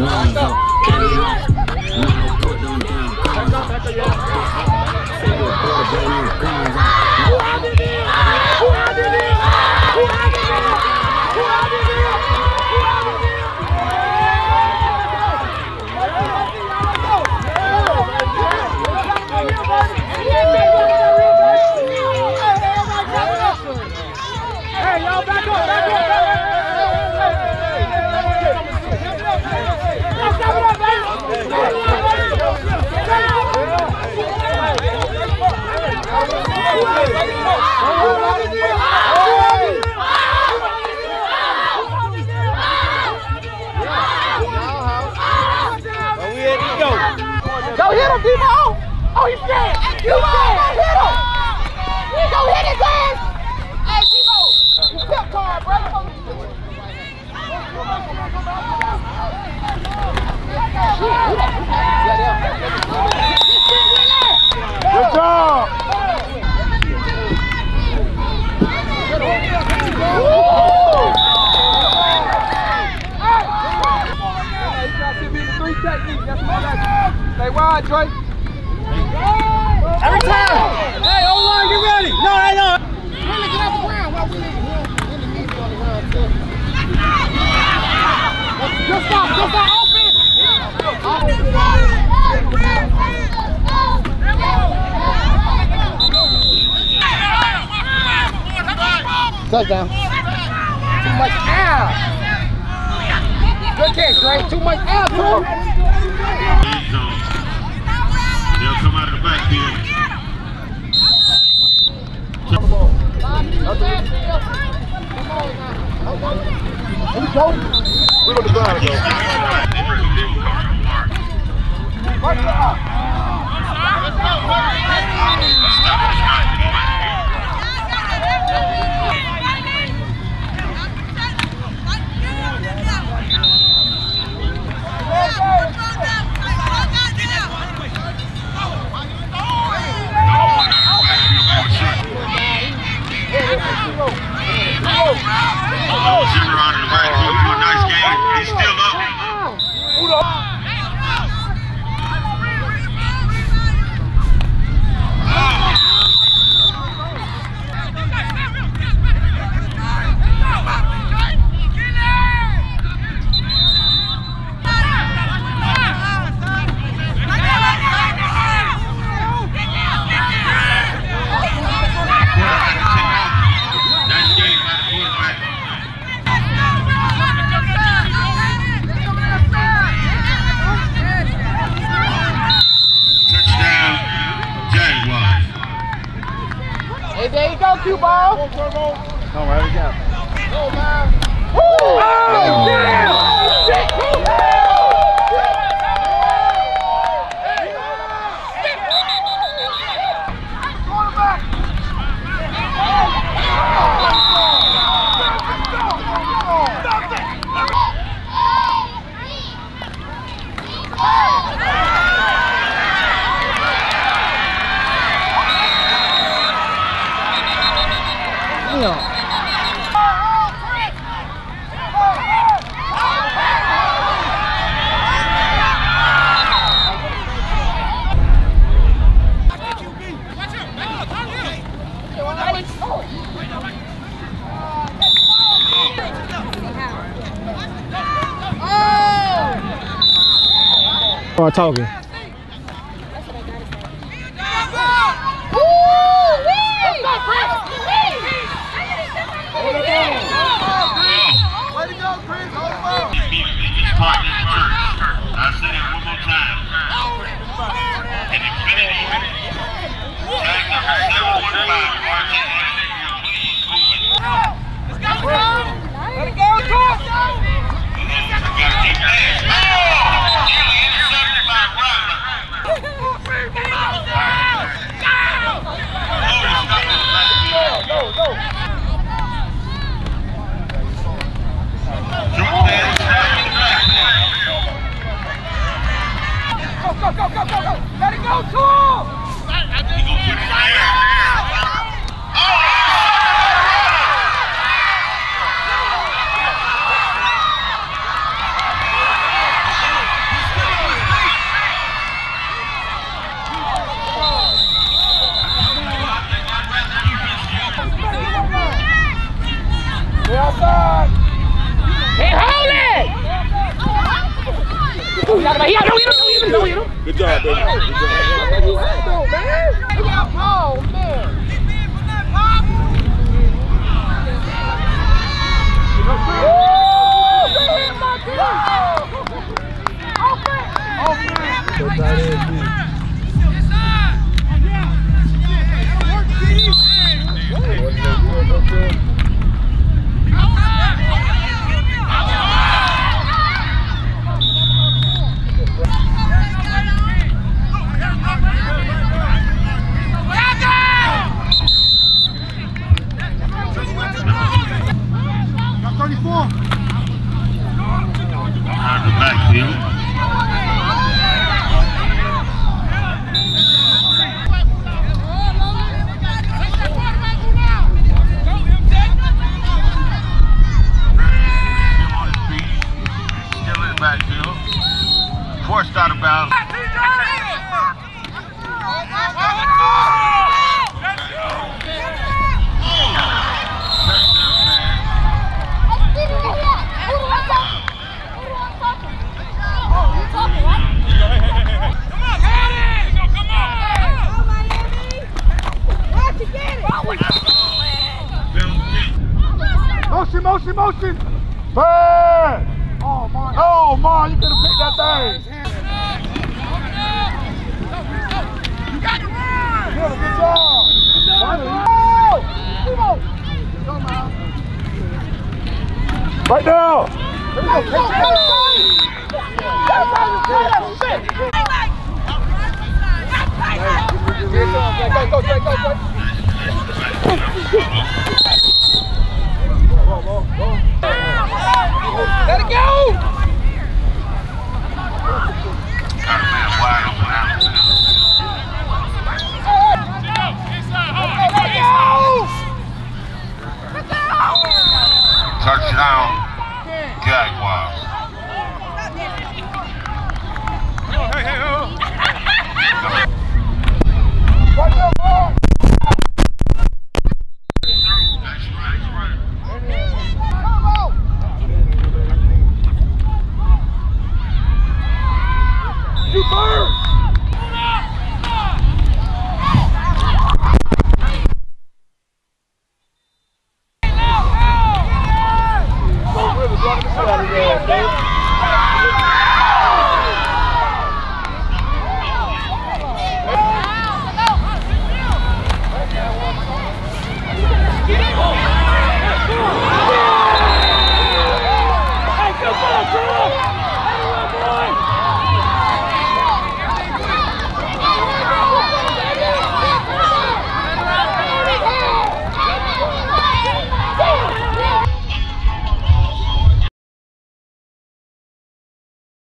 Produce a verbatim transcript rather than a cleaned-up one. lungs up, carry on. Now put them down, guns up. Figure quarter, bring them guns up. Who had it in? Who had it in? Who had it in? Who had it in? Who had it in? Hey, y'all back up, back up, back up. Oh, he's dead! You dead! Hit him! Go hit his ass! Hey, Debo! You tip card, bro! Good job! Three technique, that's what I like. Stay wide, Drake. Every time! Hey, O-line, you ready? No, I don't! Really, get off the ground while we in the meeting on the ground, too. Just stop, just stop, open! Touchdown. Too much ass! Good catch, right? Too much ass, bro! They'll come out of the backfield. Come on. We're going to go out again. Talking. Wow. talking about. He out there, you know, you know, you know. Good job, baby. Good job. You out though, man. You got ball, man. Get in for that pop. Woo! Good hit, my dude. Offense. Offense. Offense. Motion, motion, bad. Oh my! Oh my! You could have picked that thing. You got it right. Good, good job. Good job. Right now.